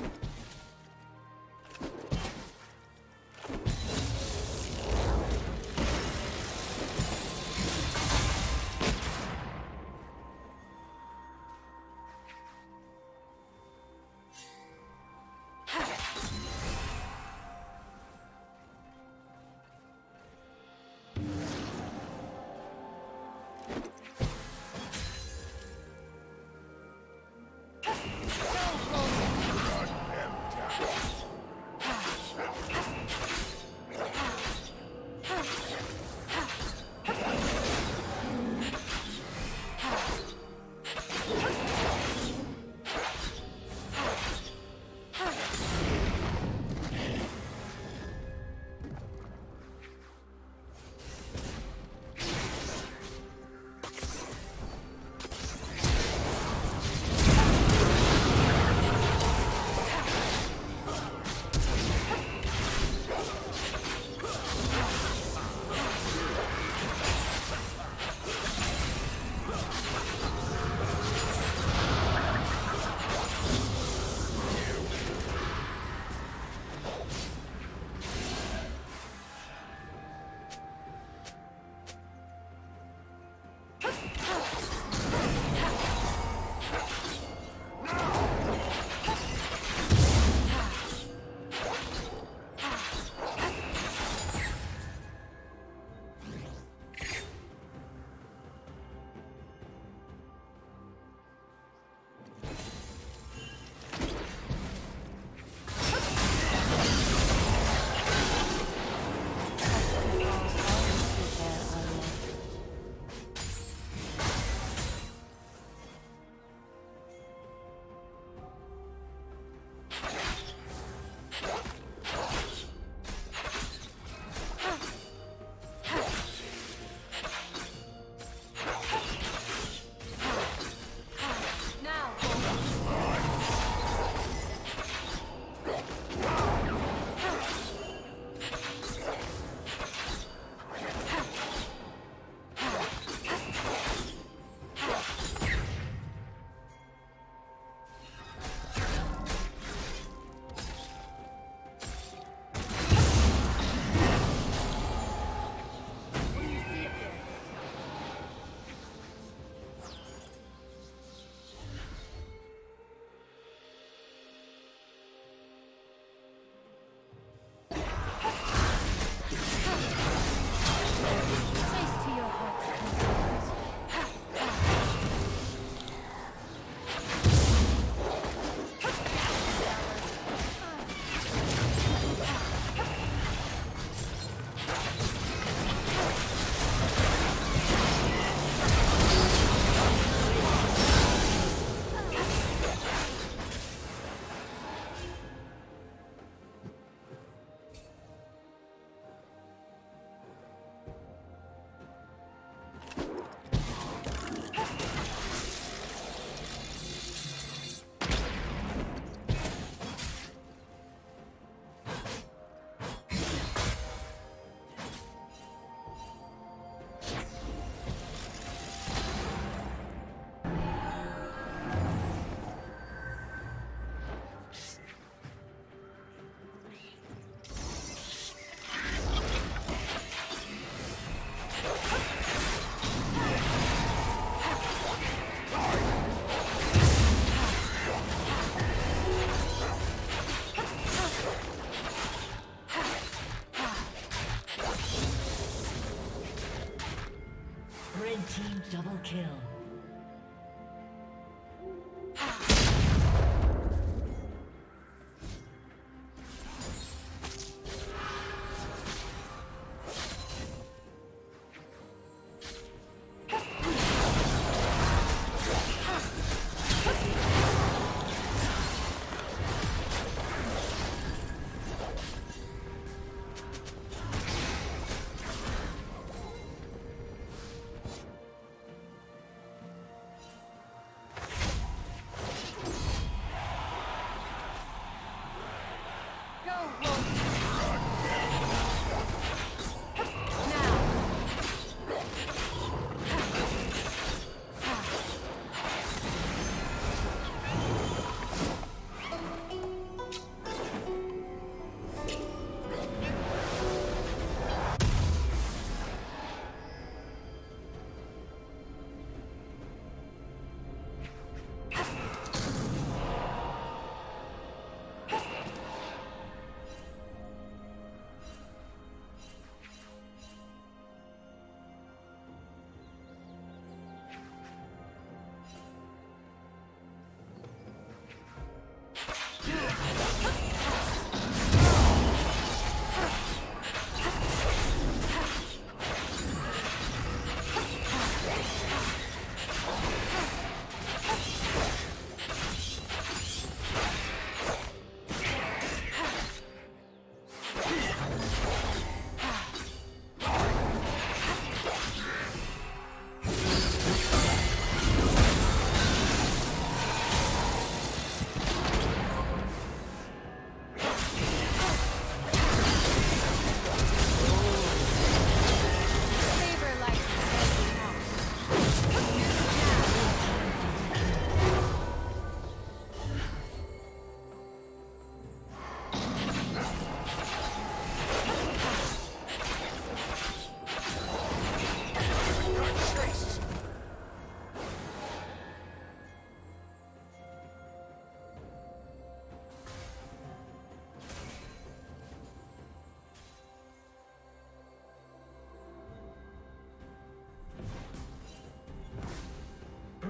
Run them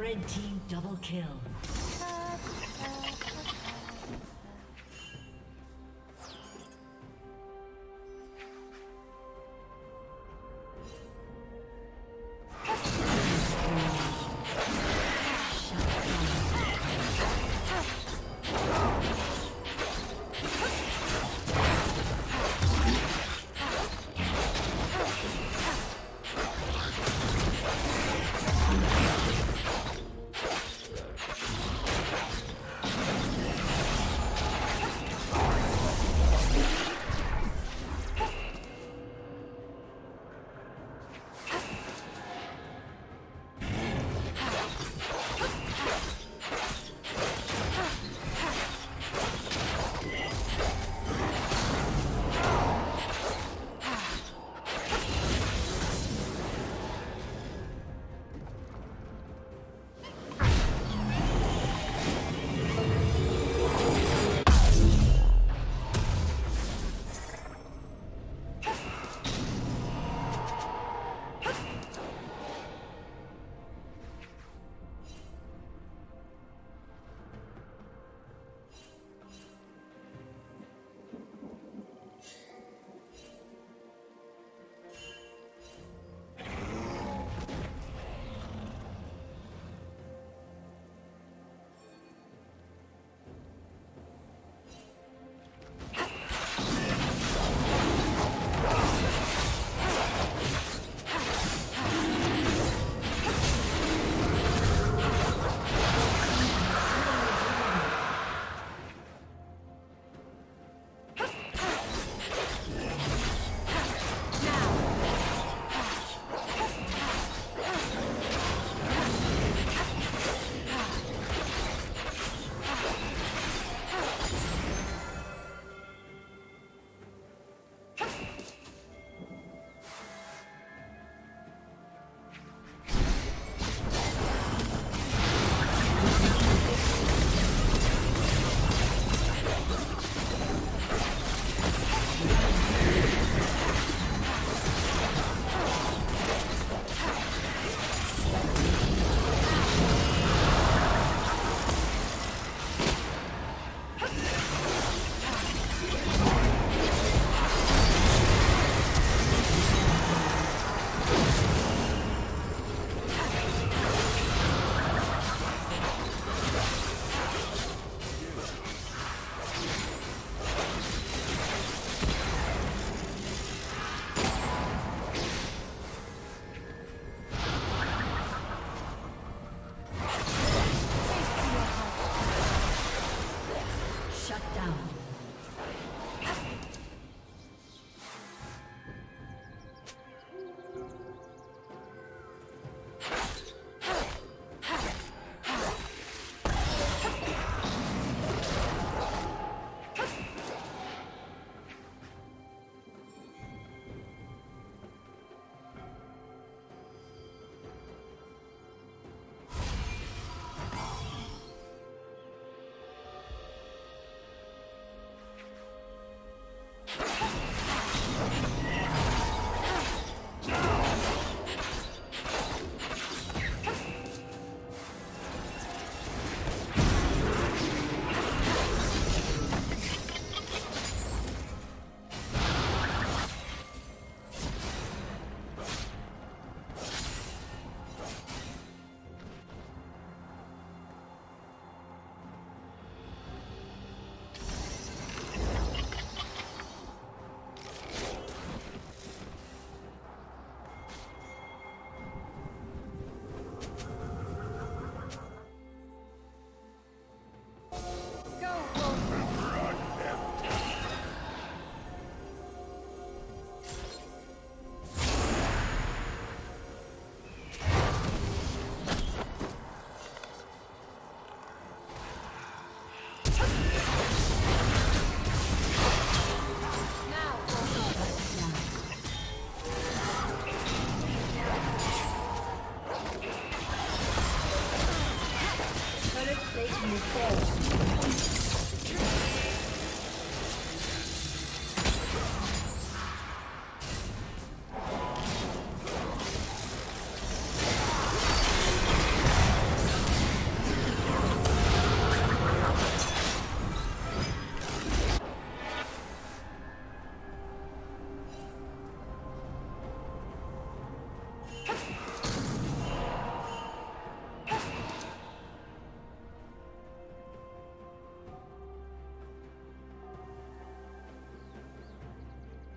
Red team double kill.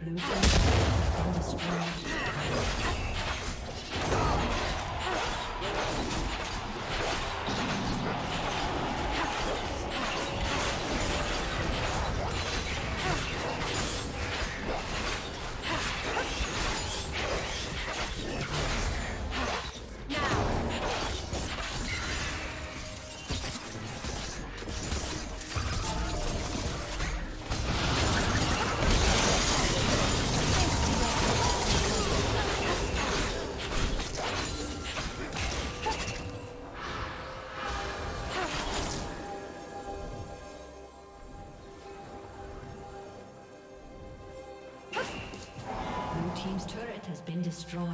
Blue team has been destroyed.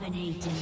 Dominating.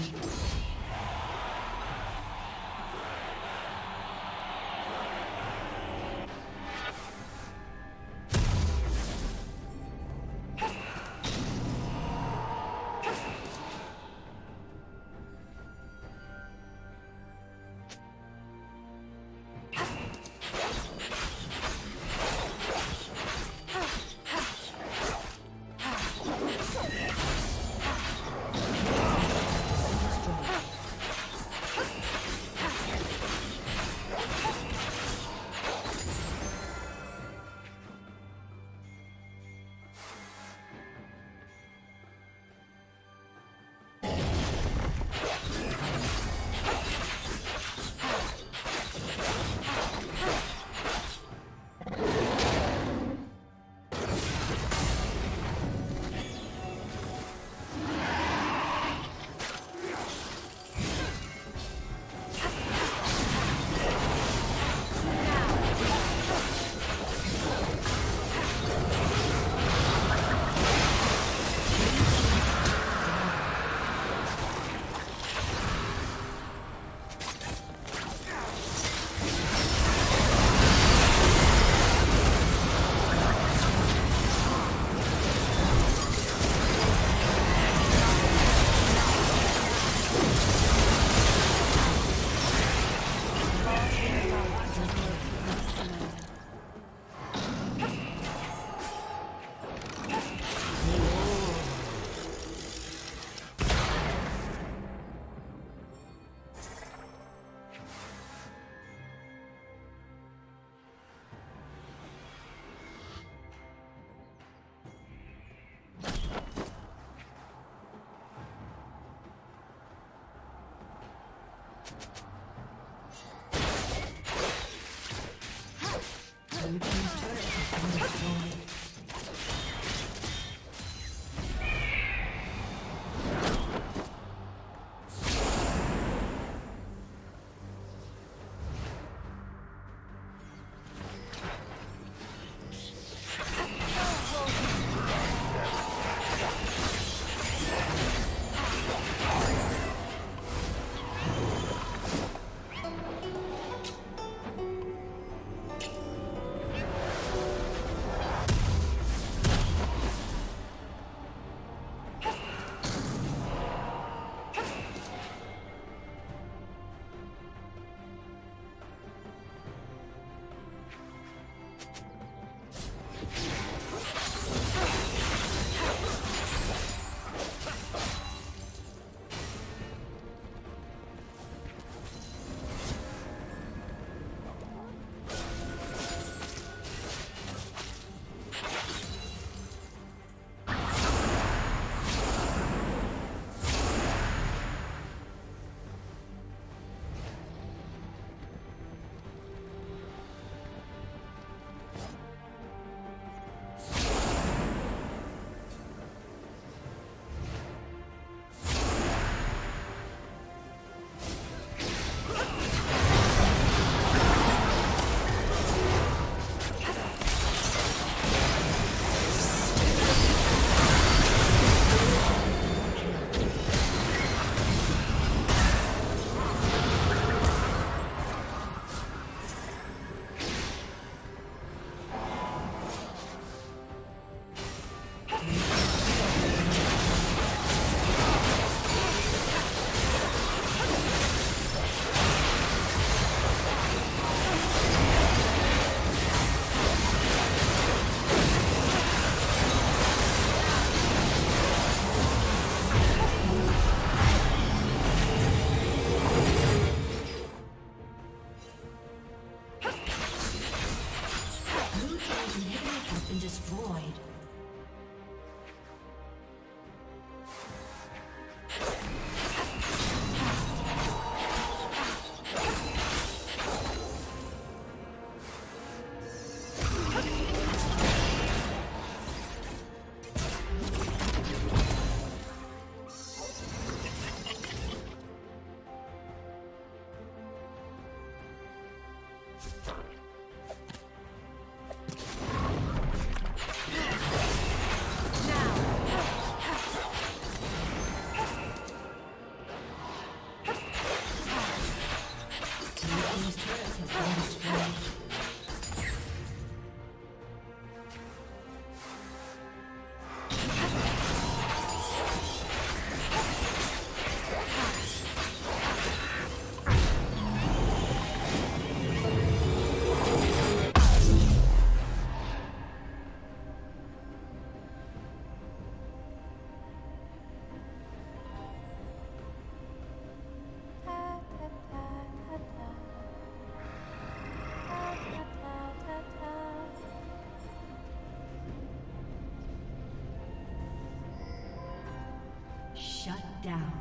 Shut down.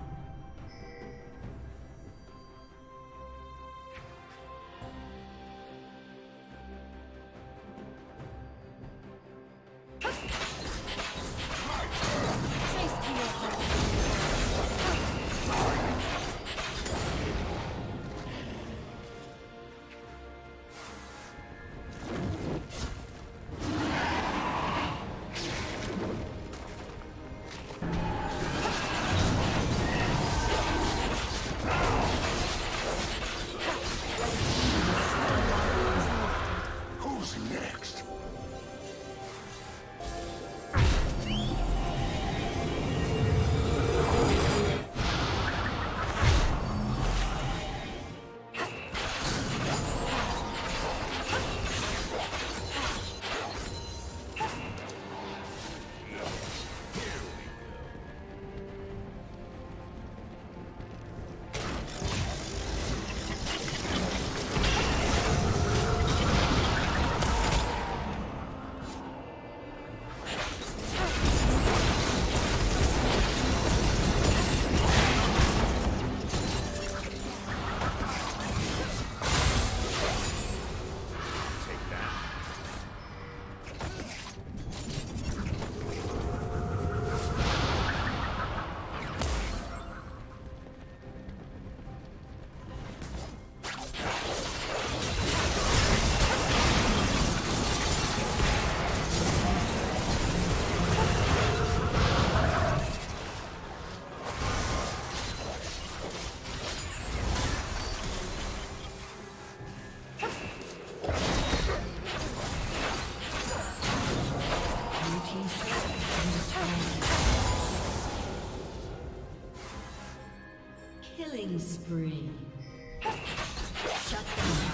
Killing spree. Shut down.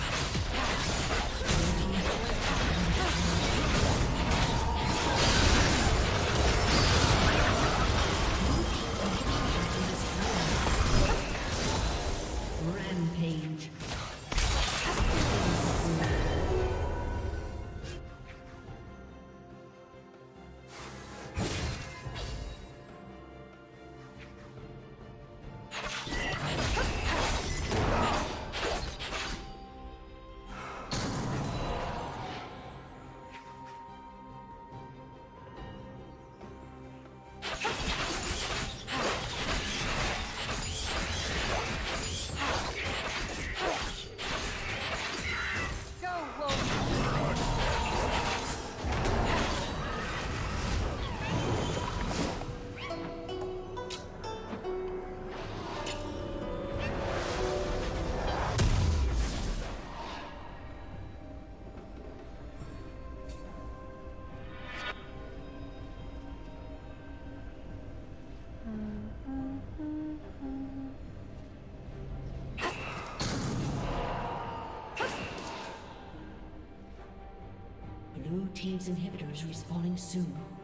Blue team's inhibitors respawning soon.